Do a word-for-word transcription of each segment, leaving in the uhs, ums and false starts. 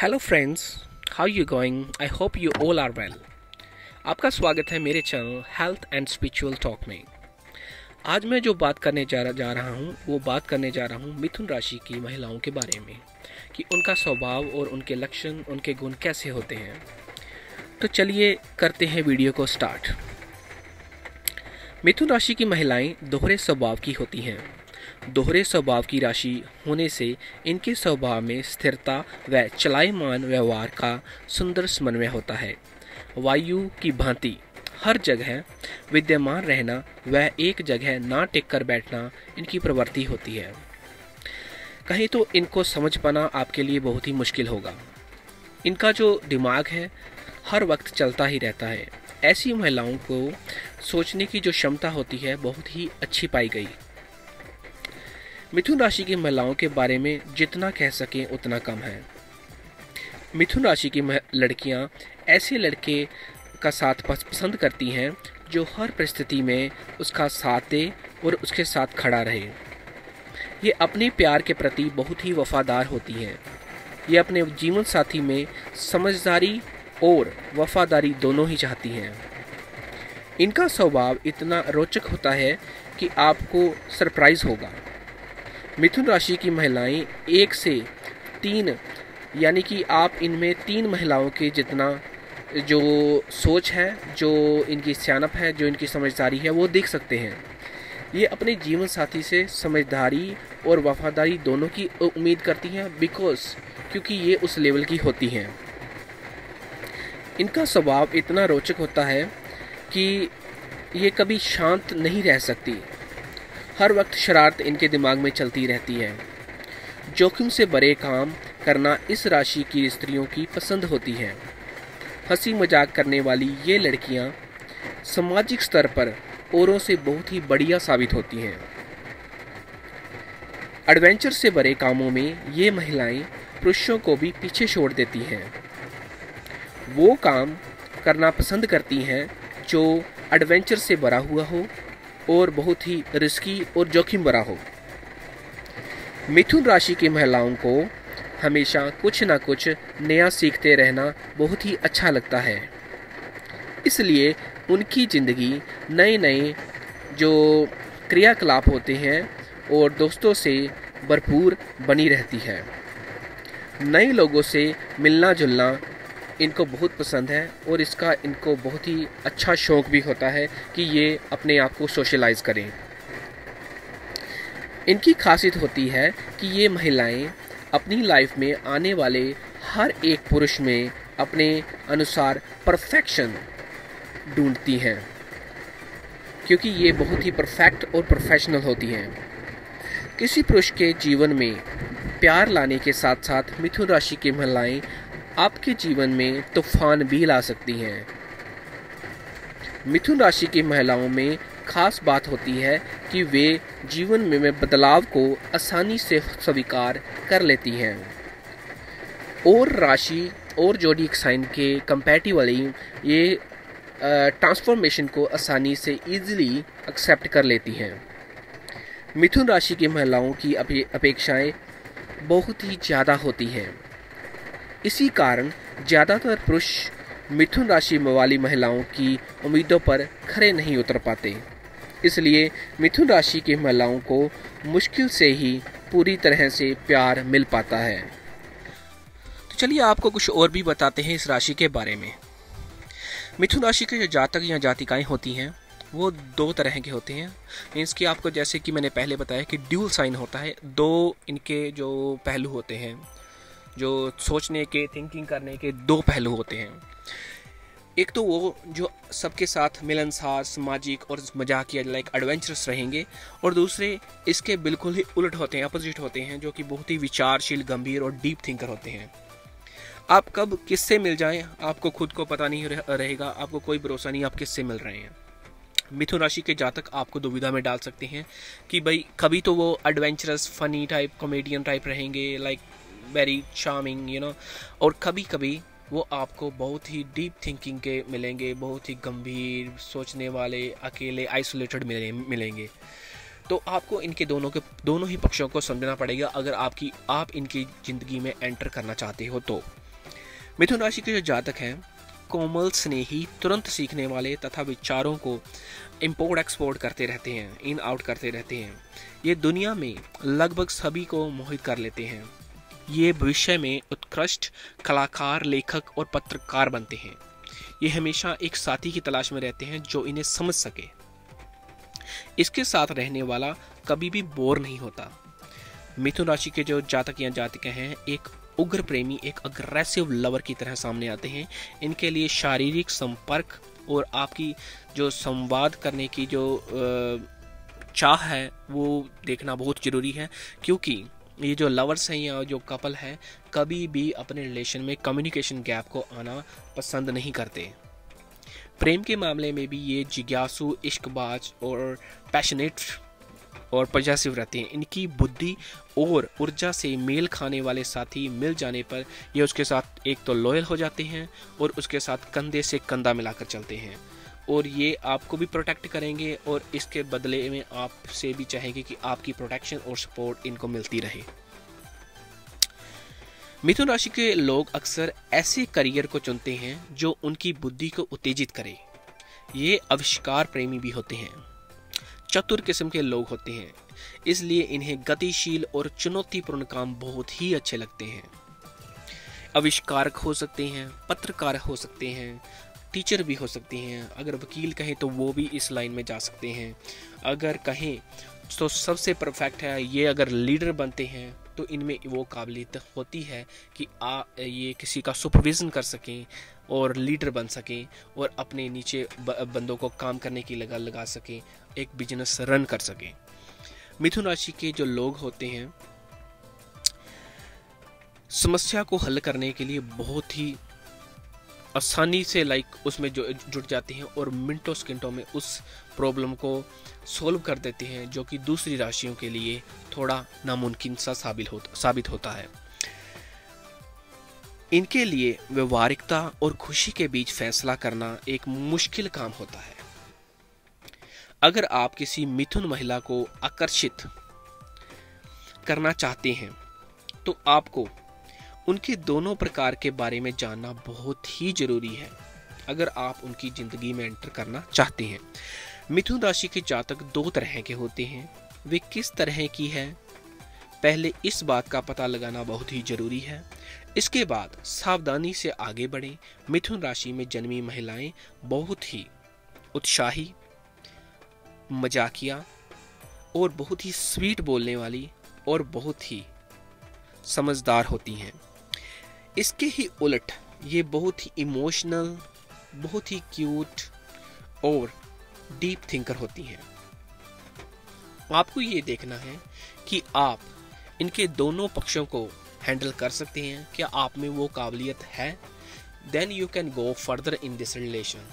Hello friends, how you going? I hope you all are well. आपका स्वागत है मेरे channel health and spiritual talk में। आज मैं जो बात करने जा जा रहा हूँ वो बात करने जा रहा हूँ मिथुन राशि की महिलाओं के बारे में कि उनका स्वभाव और उनके लक्षण, उनके गुण कैसे होते हैं। तो चलिए करते हैं वीडियो को स्टार्ट। मिथुन राशि की महिलाएँ दोहरे स्वभाव की होती हैं। दोहरे स्वभाव की राशि होने से इनके स्वभाव में स्थिरता व चलायमान व्यवहार का सुंदर समन्वय होता है। वायु की भांति हर जगह विद्यमान रहना व एक जगह ना टिक कर बैठना इनकी प्रवृत्ति होती है। कहीं तो इनको समझ पाना आपके लिए बहुत ही मुश्किल होगा। इनका जो दिमाग है हर वक्त चलता ही रहता है। ऐसी महिलाओं को सोचने की जो क्षमता होती है बहुत ही अच्छी पाई गई। मिथुन राशि की महिलाओं के बारे में जितना कह सकें उतना कम है। मिथुन राशि की लड़कियां ऐसे लड़के का साथ पसंद करती हैं जो हर परिस्थिति में उसका साथ दे और उसके साथ खड़ा रहे। ये अपने प्यार के प्रति बहुत ही वफादार होती हैं। ये अपने जीवन साथी में समझदारी और वफादारी दोनों ही चाहती हैं। इनका स्वभाव इतना रोचक होता है कि आपको सरप्राइज़ होगा। मिथुन राशि की महिलाएं एक से तीन, यानी कि आप इनमें तीन महिलाओं के जितना जो सोच है, जो इनकी सियानप है, जो इनकी समझदारी है वो देख सकते हैं। ये अपने जीवन साथी से समझदारी और वफादारी दोनों की उम्मीद करती हैं, बिकॉज क्योंकि ये उस लेवल की होती हैं। इनका स्वभाव इतना रोचक होता है कि ये कभी शांत नहीं रह सकती। हर वक्त शरारत इनके दिमाग में चलती रहती है। जोखिम से बड़े काम करना इस राशि की स्त्रियों की पसंद होती है। हंसी मजाक करने वाली ये लड़कियां सामाजिक स्तर पर औरों से बहुत ही बढ़िया साबित होती हैं। एडवेंचर से बड़े कामों में ये महिलाएं पुरुषों को भी पीछे छोड़ देती हैं। वो काम करना पसंद करती हैं जो एडवेंचर से भरा हुआ हो और बहुत ही रिस्की और जोखिम भरा हो। मिथुन राशि की महिलाओं को हमेशा कुछ ना कुछ नया सीखते रहना बहुत ही अच्छा लगता है। इसलिए उनकी ज़िंदगी नए नए जो क्रियाकलाप होते हैं और दोस्तों से भरपूर बनी रहती है। नए लोगों से मिलना जुलना इनको बहुत पसंद है और इसका इनको बहुत ही अच्छा शौक़ भी होता है कि ये अपने आप को सोशलाइज़ करें। इनकी खासियत होती है कि ये महिलाएं अपनी लाइफ में आने वाले हर एक पुरुष में अपने अनुसार परफेक्शन ढूंढती हैं, क्योंकि ये बहुत ही परफेक्ट और प्रोफेशनल होती हैं। किसी पुरुष के जीवन में प्यार लाने के साथ साथ मिथुन राशि की महिलाएं आपके जीवन में तूफान भी ला सकती हैं। मिथुन राशि की महिलाओं में खास बात होती है कि वे जीवन में बदलाव को आसानी से स्वीकार कर लेती हैं। और राशि और जोडिक साइन के कंपैटिबली ये ट्रांसफॉर्मेशन को आसानी से इजीली एक्सेप्ट कर लेती हैं। मिथुन राशि की महिलाओं की अपेक्षाएं बहुत ही ज़्यादा होती हैं। इसी कारण ज़्यादातर पुरुष मिथुन राशि वाली महिलाओं की उम्मीदों पर खरे नहीं उतर पाते। इसलिए मिथुन राशि की महिलाओं को मुश्किल से ही पूरी तरह से प्यार मिल पाता है। तो चलिए आपको कुछ और भी बताते हैं इस राशि के बारे में। मिथुन राशि के जो जातक या जातिकाएँ होती हैं वो दो तरह के होते हैं। मीन्स कि आपको जैसे कि मैंने पहले बताया कि ड्यूल साइन होता है। दो इनके जो पहलू होते हैं, जो सोचने के, थिंकिंग करने के दो पहलू होते हैं। एक तो वो जो सबके साथ मिलनसार, सामाजिक और मजाकिया लाइक एडवेंचरस रहेंगे, और दूसरे इसके बिल्कुल ही उलट होते हैं, अपोजिट होते हैं, जो कि बहुत ही विचारशील, गंभीर और डीप थिंकर होते हैं। आप कब किससे मिल जाएं आपको खुद को पता नहीं रहेगा, आपको कोई भरोसा नहीं आप किससे मिल रहे हैं। मिथुन राशि के जातक आपको दुविधा में डाल सकते हैं कि भाई कभी तो वो adventurous, funny type, comedian type रहेंगे, like very charming you know, और कभी कभी वो आपको बहुत ही डीप थिंकिंग के मिलेंगे, बहुत ही गंभीर सोचने वाले, अकेले, आइसोलेटेड मिलेंगे। तो आपको इनके दोनों के दोनों ही पक्षों को समझना पड़ेगा अगर आपकी आप इनकी ज़िंदगी में एंटर करना चाहते हो तो। मिथुन राशि के जो जातक हैं कोमल स्नेही, तुरंत सीखने वाले तथा विचारों को इम्पोर्ट एक्सपोर्ट करते रहते हैं, इन आउट करते रहते हैं। ये दुनिया में लगभग सभी को मोहित कर लेते हैं। ये भविष्य में उत्कृष्ट कलाकार, लेखक और पत्रकार बनते हैं। ये हमेशा एक साथी की तलाश में रहते हैं जो इन्हें समझ सके। इसके साथ रहने वाला कभी भी बोर नहीं होता। मिथुन राशि के जो जातक या जातिका हैं एक उग्र प्रेमी, एक अग्रेसिव लवर की तरह सामने आते हैं। इनके लिए शारीरिक संपर्क और आपकी जो संवाद करने की जो चाह है वो देखना बहुत ज़रूरी है, क्योंकि ये जो लवर्स हैं या जो कपल है कभी भी अपने रिलेशन में कम्युनिकेशन गैप को आना पसंद नहीं करते। प्रेम के मामले में भी ये जिज्ञासु, इश्कबाज और पैशनेट और पॉजिटिव रहते हैं। इनकी बुद्धि और ऊर्जा से मेल खाने वाले साथी मिल जाने पर ये उसके साथ एक तो लॉयल हो जाते हैं और उसके साथ कंधे से कंधा मिलाकर चलते हैं, और ये आपको भी प्रोटेक्ट करेंगे और इसके बदले में आपसे भी चाहेंगे कि आपकी प्रोटेक्शन और सपोर्ट इनको मिलती रहे। मिथुन राशि के लोग अक्सर ऐसे करियर को चुनते हैं जो उनकी बुद्धि को उत्तेजित करे। ये आविष्कार प्रेमी भी होते हैं, चतुर किस्म के लोग होते हैं, इसलिए इन्हें गतिशील और चुनौतीपूर्ण काम बहुत ही अच्छे लगते हैं। आविष्कारक हो सकते हैं, पत्रकार हो सकते हैं, टीचर भी हो सकते हैं, अगर वकील कहें तो वो भी इस लाइन में जा सकते हैं। अगर कहें तो सबसे परफेक्ट है ये, अगर लीडर बनते हैं तो इनमें वो काबिलियत होती है कि आ ये किसी का सुपरविज़न कर सकें और लीडर बन सकें और अपने नीचे बंदों को काम करने की लगा लगा सकें, एक बिजनेस रन कर सकें। मिथुन राशि के जो लोग होते हैं समस्या को हल करने के लिए बहुत ही आसानी से लाइक उसमें जो जुट जाते हैं और मिनटों सेकंडों में उस प्रॉब्लम को सोल्व कर देते हैं, जो कि दूसरी राशियों के लिए थोड़ा नामुमकिन सा साबित होता साबित होता है। इनके लिए व्यवहारिकता और खुशी के बीच फैसला करना एक मुश्किल काम होता है। अगर आप किसी मिथुन महिला को आकर्षित करना चाहते हैं तो आपको उनके दोनों प्रकार के बारे में जानना बहुत ही जरूरी है, अगर आप उनकी ज़िंदगी में एंटर करना चाहते हैं। मिथुन राशि के जातक दो तरह के होते हैं। वे किस तरह की है पहले इस बात का पता लगाना बहुत ही ज़रूरी है। इसके बाद सावधानी से आगे बढ़ें। मिथुन राशि में जन्मी महिलाएं बहुत ही उत्साही, मजाकिया और बहुत ही स्वीट बोलने वाली और बहुत ही समझदार होती हैं। इसके ही उलट ये बहुत ही इमोशनल, बहुत ही क्यूट और डीप थिंकर होती हैं। आपको ये देखना है कि आप इनके दोनों पक्षों को हैंडल कर सकते हैं, क्या आप में वो काबिलियत है। Then you can go further in this relation.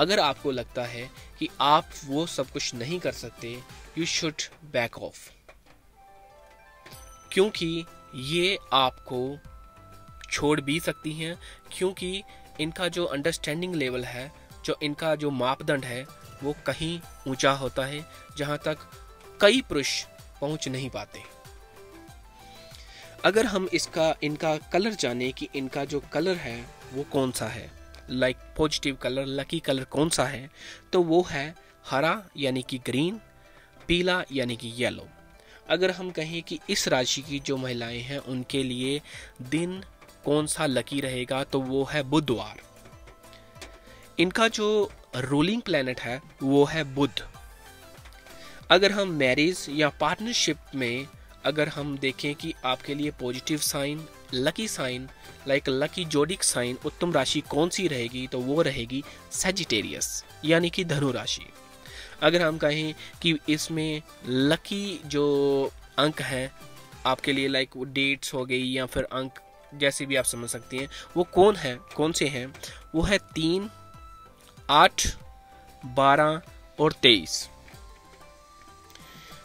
अगर आपको लगता है कि आप वो सब कुछ नहीं कर सकते, यू शुड बैक ऑफ, क्योंकि ये आपको छोड़ भी सकती हैं, क्योंकि इनका जो अंडरस्टैंडिंग लेवल है, जो इनका जो मापदंड है वो कहीं ऊंचा होता है जहां तक कई पुरुष पहुंच नहीं पाते। अगर हम इसका इनका कलर जाने कि इनका जो कलर है वो कौन सा है, like positive colour, lucky colour कौन सा है, तो वो है हरा यानी कि ग्रीन, पीला यानी कि येलो। अगर हम कहें कि इस राशि की जो महिलाएं हैं उनके लिए दिन कौन सा लकी रहेगा, तो वो है बुधवार। इनका जो रूलिंग प्लैनेट है वो है बुध। अगर हम मैरिज या पार्टनरशिप में अगर हम देखें कि आपके लिए positive sign, lucky sign, like lucky zodiac sign, उत्तम राशि कौन सी रहेगी, तो वो रहेगी सजिटेरियस यानी कि धनु राशि। अगर हम कहें कि इसमें लकी जो अंक हैं आपके लिए, लाइक डेट्स हो गई या फिर अंक, जैसे भी आप समझ सकती हैं, वो कौन है कौन से हैं, वो है तीन, आठ, बारह और तेईस।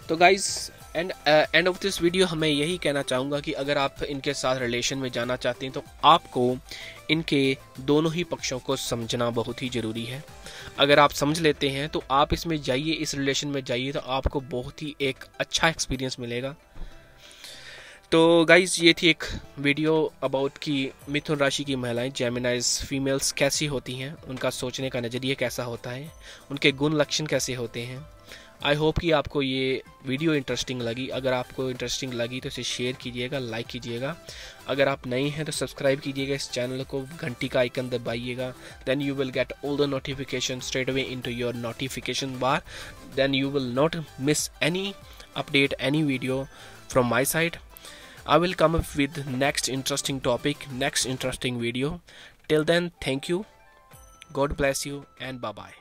तो guys and end of this video हमें यही कहना चाहूँगा कि अगर आप इनके साथ रिलेशन में जाना चाहते हैं तो आपको इनके दोनों ही पक्षों को समझना बहुत ही ज़रूरी है। अगर आप समझ लेते हैं तो आप इसमें जाइए, इस रिलेशन में जाइए, तो आपको बहुत ही एक अच्छा एक्सपीरियंस मिलेगा। तो गाइज ये थी एक वीडियो अबाउट कि मिथुन राशि की महिलाएं जेमिनाइज फीमेल्स कैसी होती हैं, उनका सोचने का नज़रिया कैसा होता है, उनके गुण लक्षण कैसे होते हैं। आई होप कि आपको ये वीडियो इंटरेस्टिंग लगी। अगर आपको इंटरेस्टिंग लगी तो इसे शेयर कीजिएगा, लाइक कीजिएगा। अगर आप नए हैं तो सब्सक्राइब कीजिएगा इस चैनल को, घंटी का आइकन दबाइएगा। Then you will get all the notification straight away into your notification bar. Then you will not miss any update, any video from my side. I will come up with next interesting topic, next interesting video. Till then, thank you, God bless you, and bye bye.